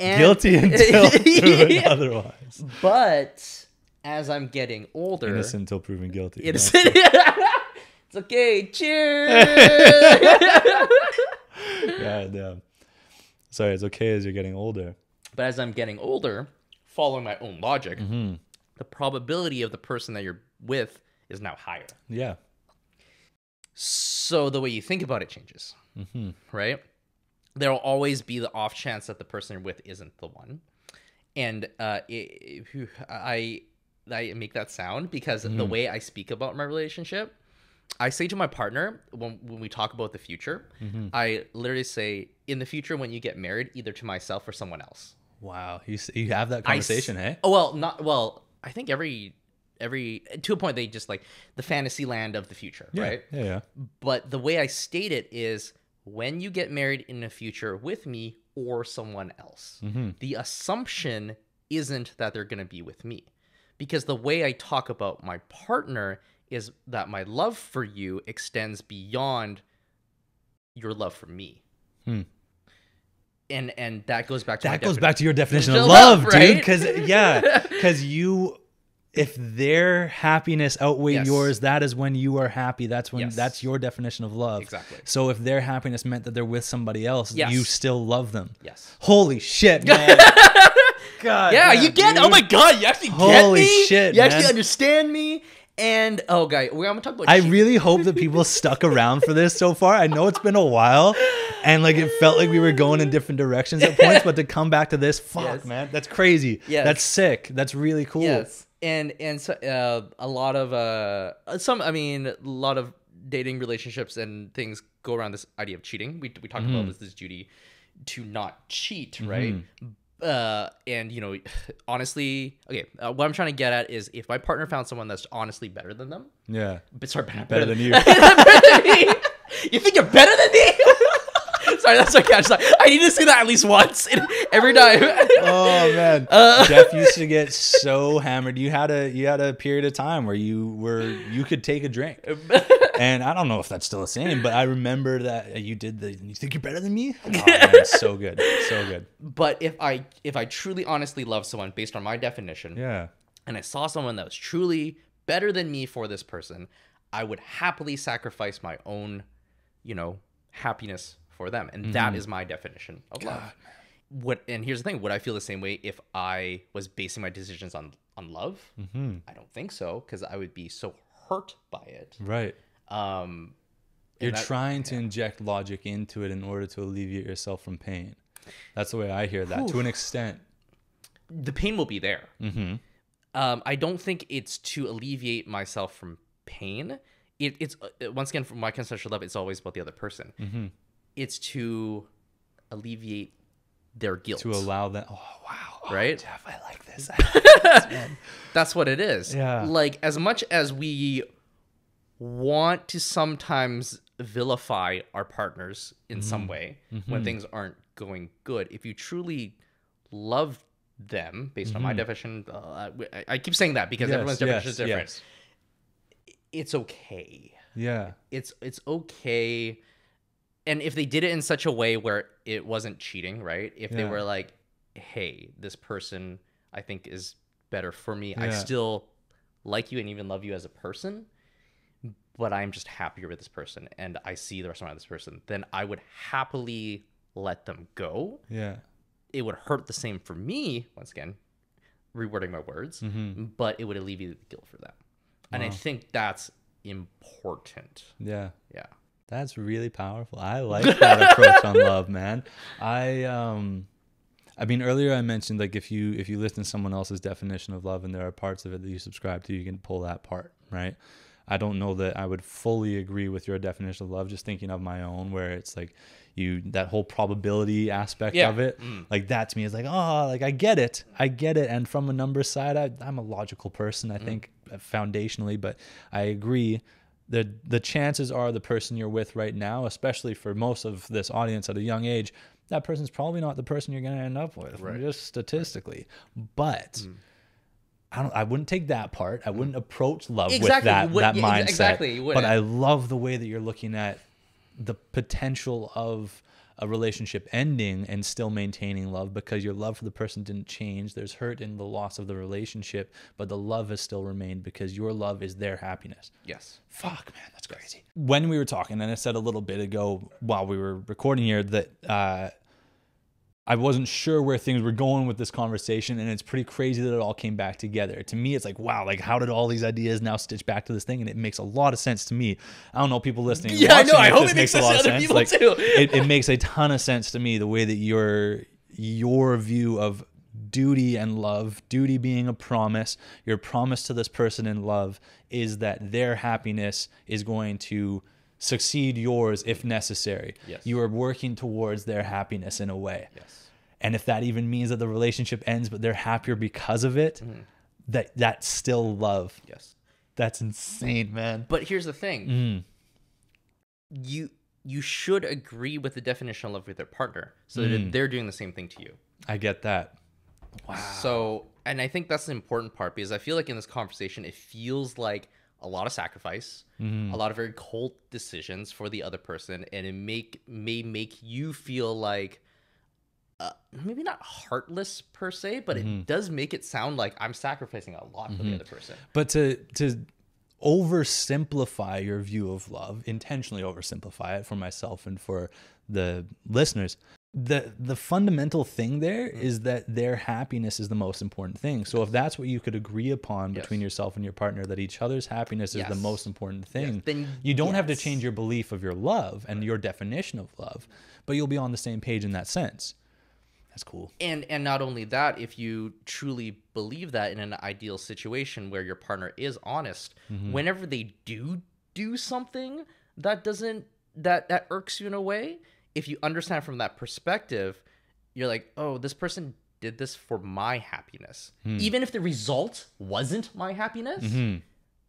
And guilty until proven yeah. otherwise. But as I'm getting older, innocent until proven guilty. Innocent. It's okay. Cheers. God damn. Sorry, it's okay as you're getting older. But as I'm getting older, following my own logic, mm-hmm. the probability of the person that you're with is now higher. Yeah. So the way you think about it changes, mm-hmm. right? There will always be the off chance that the person you're with isn't the one. And uh, it, it, I, I make that sound because mm. the way I speak about my relationship, I say to my partner, when, when we talk about the future, mm-hmm. I literally say, in the future when you get married, either to myself or someone else. Wow. You, you have that conversation, I, hey? Oh, well, not, well, I think every... Every to a point, they just like the fantasy land of the future, yeah, right? Yeah, yeah. But the way I state it is when you get married in the future with me or someone else, mm-hmm. the assumption isn't that they're going to be with me, because the way I talk about my partner is that my love for you extends beyond your love for me. Hmm. And and that goes back to that my goes defini- back to your definition of love, love, right? Dude. Because yeah, because you. If their happiness outweighs yes. yours, that is when you are happy. That's when yes. that's your definition of love. Exactly. So if their happiness meant that they're with somebody else, yes. you still love them. Yes. Holy shit, man. God. Yeah, man, you get. Dude. Oh my God, you actually Holy get me. Holy shit, you man. actually understand me. And oh, guy, we're gonna talk about. I cheating. really hope that people stuck around for this so far. I know it's been a while, and like it felt like we were going in different directions at points, but to come back to this, fuck, yes. man, that's crazy. Yes. That's sick. That's really cool. Yes. And and so, uh, a lot of uh some I mean a lot of dating relationships and things go around this idea of cheating. We we talked mm-hmm. about this, this duty to not cheat, right? Mm-hmm. Uh, and you know, honestly, okay, uh, what I'm trying to get at is if my partner found someone that's honestly better than them, yeah, but sorry, better, better than, than you, better than me. You think you're better than me? Sorry, that's okay. I'm just like, I need to say that at least once. In, every time. Oh man, uh, Jeff used to get so hammered. You had a you had a period of time where you were you could take a drink, and I don't know if that's still the same, but I remember that you did the. You think you're better than me? Oh, man, so good, so good. But if I if I truly honestly love someone based on my definition, yeah, and I saw someone that was truly better than me for this person, I would happily sacrifice my own, you know, happiness for them, and mm-hmm. that is my definition of God. love. What and here's the thing: would I feel the same way if I was basing my decisions on on love? Mm-hmm. I don't think so, because I would be so hurt by it. Right. Um, You're that, trying yeah. to inject logic into it in order to alleviate yourself from pain. That's the way I hear that. Oof. To an extent, the pain will be there. Mm-hmm. Um, I don't think it's to alleviate myself from pain. It, it's uh, once again, from my conceptual love, it's always about the other person. Mm-hmm. It's to alleviate their guilt, to allow that. Oh wow. Oh, right, Jeff, I like this, I like this. That's what it is. Yeah, like as much as we want to sometimes vilify our partners in mm-hmm. some way mm-hmm. when things aren't going good, if you truly love them based mm-hmm. on my definition, uh, I, I keep saying that because yes, everyone's definition yes, is different yes. it's okay. Yeah, it's it's okay. And if they did it in such a way where it wasn't cheating, right? If yeah. they were like, hey, this person I think is better for me. Yeah. I still like you and even love you as a person, but I'm just happier with this person and I see the rest of my life this person, then I would happily let them go. Yeah. It would hurt the same for me, once again, rewording my words, mm-hmm. but it would alleviate the guilt for them. Wow. And I think that's important. Yeah. Yeah. That's really powerful. I like that approach on love, man. I um, I mean, earlier I mentioned, like, if you if you listen to someone else's definition of love and there are parts of it that you subscribe to, you can pull that part, right? I don't know that I would fully agree with your definition of love, just thinking of my own, where it's like you, that whole probability aspect yeah. of it, mm. like that to me is like, oh, like I get it. I get it. And from a numbers side, I, I'm a logical person, I mm. think, foundationally, but I agree that the chances are the person you're with right now, especially for most of this audience at a young age, that person's probably not the person you're going to end up with, right. just statistically. Right. But... Mm. I don't. I wouldn't take that part. I wouldn't approach love exactly. with that would, that yeah, mindset. Exactly, you wouldn't. But I love the way that you're looking at the potential of a relationship ending and still maintaining love, because your love for the person didn't change. There's hurt in the loss of the relationship, but the love has still remained because your love is their happiness. Yes. Fuck, man, that's crazy. When we were talking, and I said a little bit ago while we were recording here that. Uh, I wasn't sure where things were going with this conversation, and it's pretty crazy that it all came back together. To me, it's like, wow, like how did all these ideas now stitch back to this thing? And it makes a lot of sense to me. I don't know, people listening. Yeah, I know. I hope it makes sense to other people too. it, it makes a ton of sense to me the way that your your view of duty and love, duty being a promise, your promise to this person in love is that their happiness is going to succeed yours if necessary. Yes. You are working towards their happiness in a way. Yes. And if that even means that the relationship ends, but they're happier because of it, mm. that that's still love. Yes. That's insane, man. But here's the thing. Mm. You you should agree with the definition of love with their partner so mm. that they're doing the same thing to you. I get that. Wow. So, and I think that's the important part, because I feel like in this conversation, it feels like a lot of sacrifice, mm-hmm. a lot of very cold decisions for the other person, and it make may make you feel like uh, maybe not heartless per se, but mm-hmm. it does make it sound like I'm sacrificing a lot mm-hmm. for the other person. But to to oversimplify your view of love, intentionally oversimplify it for myself and for the listeners, the the fundamental thing there mm. is that their happiness is the most important thing. So yes. if that's what you could agree upon between yes. yourself and your partner, that each other's happiness is yes. the most important thing, yes. then you don't yes. have to change your belief of your love and right. your definition of love, but you'll be on the same page in that sense. That's cool. And and not only that, if you truly believe that, in an ideal situation where your partner is honest, mm-hmm. whenever they do do something that doesn't that that irks you in a way, if you understand from that perspective, you're like, oh, this person did this for my happiness. Mm. Even if the result wasn't my happiness, mm-hmm.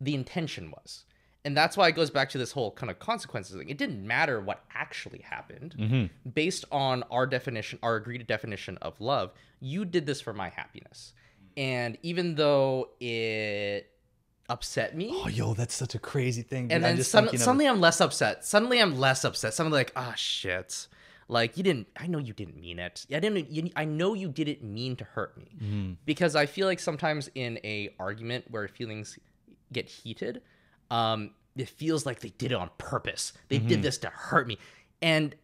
the intention was. And that's why it goes back to this whole kind of consequences thing. It didn't matter what actually happened. Mm-hmm. Based on our definition, our agreed definition of love, you did this for my happiness. And even though it upset me. Oh, yo, that's such a crazy thing. Dude. And then I'm just suddenly, suddenly I'm less upset. Suddenly I'm less upset. Suddenly like, ah, oh, shit. Like you didn't, I know you didn't mean it. I didn't, you, I know you didn't mean to hurt me. Mm. Because I feel like sometimes in a argument where feelings get heated, um, it feels like they did it on purpose. They mm-hmm. did this to hurt me. And,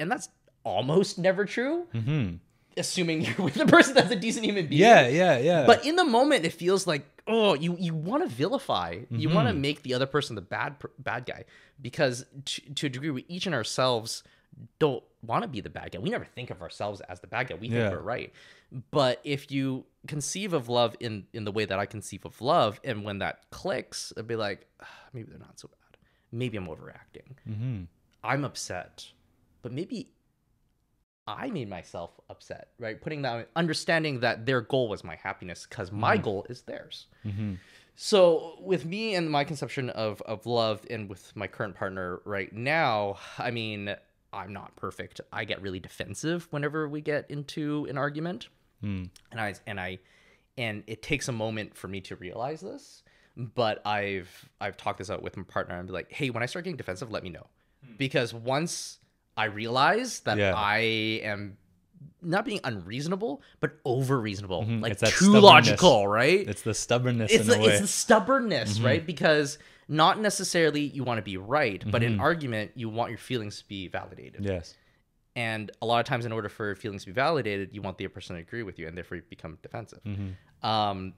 and that's almost never true. Mm-hmm. Assuming you're with the person that's a decent human being. Yeah, yeah, yeah. But in the moment, it feels like, oh, you, you want to vilify. Mm-hmm. You want to make the other person the bad bad guy. Because to, to a degree, we each in ourselves don't want to be the bad guy. We never think of ourselves as the bad guy. We think yeah. we're right. But if you conceive of love in, in the way that I conceive of love, and when that clicks, it'd be like, oh, maybe they're not so bad. Maybe I'm overreacting. Mm-hmm. I'm upset. But maybe... I made myself upset, right? Putting that, understanding that their goal was my happiness because my mm. goal is theirs. Mm-hmm. So with me and my conception of, of love, and with my current partner right now, I mean, I'm not perfect. I get really defensive whenever we get into an argument. Mm. And I, and I, and it takes a moment for me to realize this, but I've, I've talked this out with my partner and be like, hey, when I start getting defensive, let me know. Mm. Because once I realize that yeah. I am not being unreasonable, but over reasonable, mm-hmm. like too logical, right? It's the stubbornness. It's, in the, a way. It's the stubbornness, mm-hmm. right? Because not necessarily you want to be right, mm-hmm. but in argument, you want your feelings to be validated. Yes. And a lot of times in order for feelings to be validated, you want the other person to agree with you, and therefore you become defensive. Mm-hmm. Um,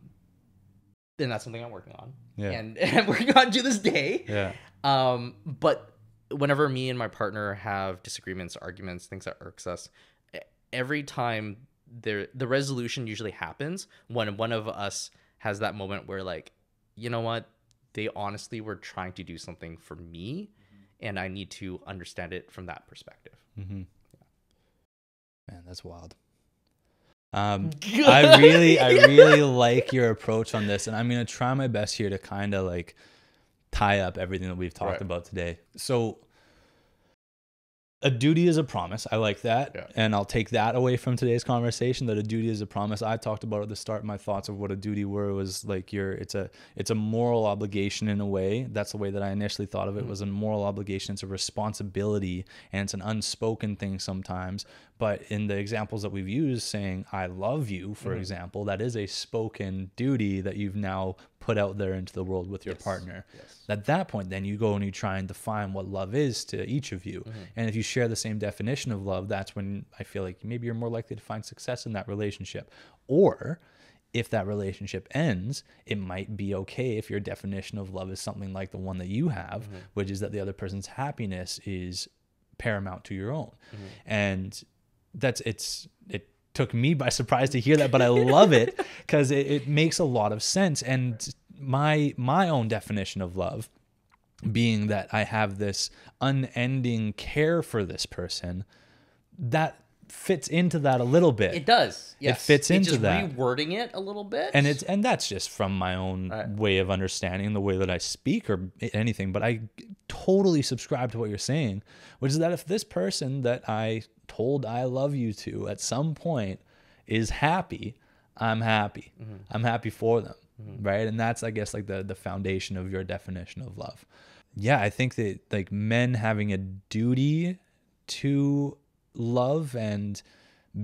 and that's something I'm working on. Yeah. And, and I'm working on to this day. Yeah. Um, but... whenever me and my partner have disagreements, arguments, things that irks us, every time there the resolution usually happens when one of us has that moment where, like, you know what, they honestly were trying to do something for me, and I need to understand it from that perspective. Mm-hmm. Yeah. Man, that's wild. Um, I really, I really like your approach on this, and I'm going to try my best here to kind of like tie up everything that we've talked right. about today. So a duty is a promise. I like that. Yeah. And I'll take that away from today's conversation, that a duty is a promise. I talked about at the start, my thoughts of what a duty were was like your, it's a, it's a moral obligation in a way. That's the way that I initially thought of it, mm-hmm. was a moral obligation. It's a responsibility, and it's an unspoken thing sometimes. But in the examples that we've used, saying, I love you, for mm-hmm. example, that is a spoken duty that you've now put out there into the world with your yes. partner. Yes. At that point, then you go and you try and define what love is to each of you. Mm-hmm. And if you share the same definition of love, that's when I feel like maybe you're more likely to find success in that relationship. Or if that relationship ends, it might be okay if your definition of love is something like the one that you have, mm-hmm. which is that the other person's happiness is paramount to your own. Mm-hmm. And that's, it's, it took me by surprise to hear that, but I love it, because it, it makes a lot of sense. And my, my own definition of love being that I have this unending care for this person, that fits into that a little bit. It does. Yes. It fits into that. Just rewording it a little bit. And it's, and that's just from my own right. way of understanding the way that I speak or anything, but I totally subscribe to what you're saying, which is that if this person that I told I love you to at some point is happy, I'm happy. Mm-hmm. I'm happy for them. Mm-hmm. Right. And that's, I guess, like the, the foundation of your definition of love. Yeah. I think that like men having a duty to love and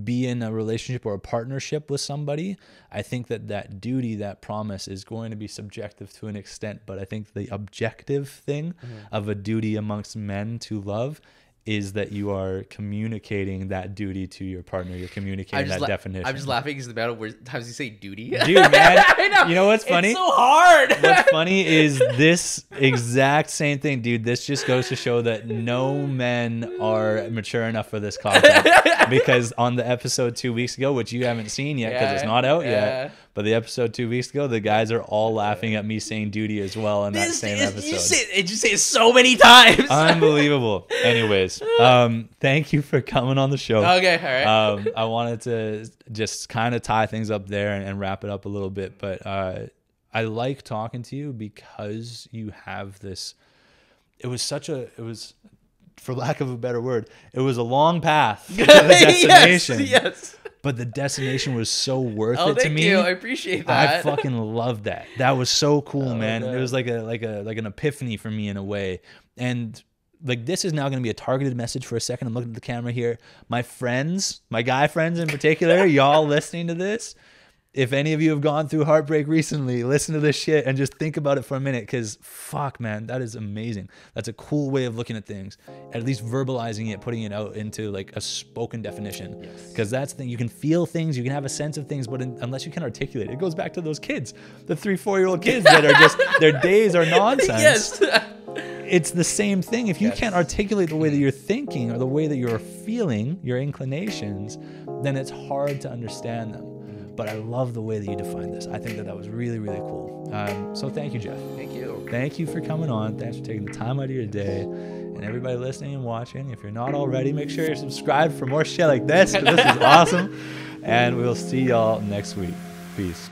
be in a relationship or a partnership with somebody, I think that that duty, that promise is going to be subjective to an extent, but I think the objective thing mm-hmm. of a duty amongst men to love is that you are communicating that duty to your partner. You're communicating that definition. I'm just laughing because the battle where times you say duty. Dude, man. I know. You know what's funny? It's so hard. What's funny is this exact same thing, dude. This just goes to show that no men are mature enough for this content. Because on the episode two weeks ago, which you haven't seen yet because yeah, it's not out yeah. yet, but the episode two weeks ago, the guys are all laughing at me saying duty as well in that this, same episode. You say, you say it so many times. Unbelievable. Anyways, um, thank you for coming on the show. Okay, all right. Um, I wanted to just kind of tie things up there and, and wrap it up a little bit, but uh, I like talking to you because you have this, it was such a, it was... for lack of a better word, it was a long path to the destination. yes, yes. But the destination was so worth oh, it to me. You. I appreciate that. I fucking loved that. That was so cool, oh, man. It was like a like a like an epiphany for me in a way. And like this is now going to be a targeted message for a second. I'm looking at the camera here. My friends, my guy friends in particular, y'all listening to this, if any of you have gone through heartbreak recently, listen to this shit and just think about it for a minute, because fuck, man, that is amazing. That's a cool way of looking at things, at least verbalizing it, putting it out into like a spoken definition, because yes. that's the thing. You can feel things, you can have a sense of things, but in, unless you can articulate it, it goes back to those kids, the three, four-year-old kids that are just, their days are nonsense. Yes. It's the same thing. If you yes. can't articulate the way that you're thinking or the way that you're feeling, your inclinations, then it's hard to understand them. But I love the way that you defined this. I think that that was really, really cool. Um, so thank you, Jeff. Thank you. Thank you for coming on. Thanks for taking the time out of your day. And everybody listening and watching, if you're not already, make sure you're subscribed for more shit like this. This is awesome. And we'll see y'all next week. Peace.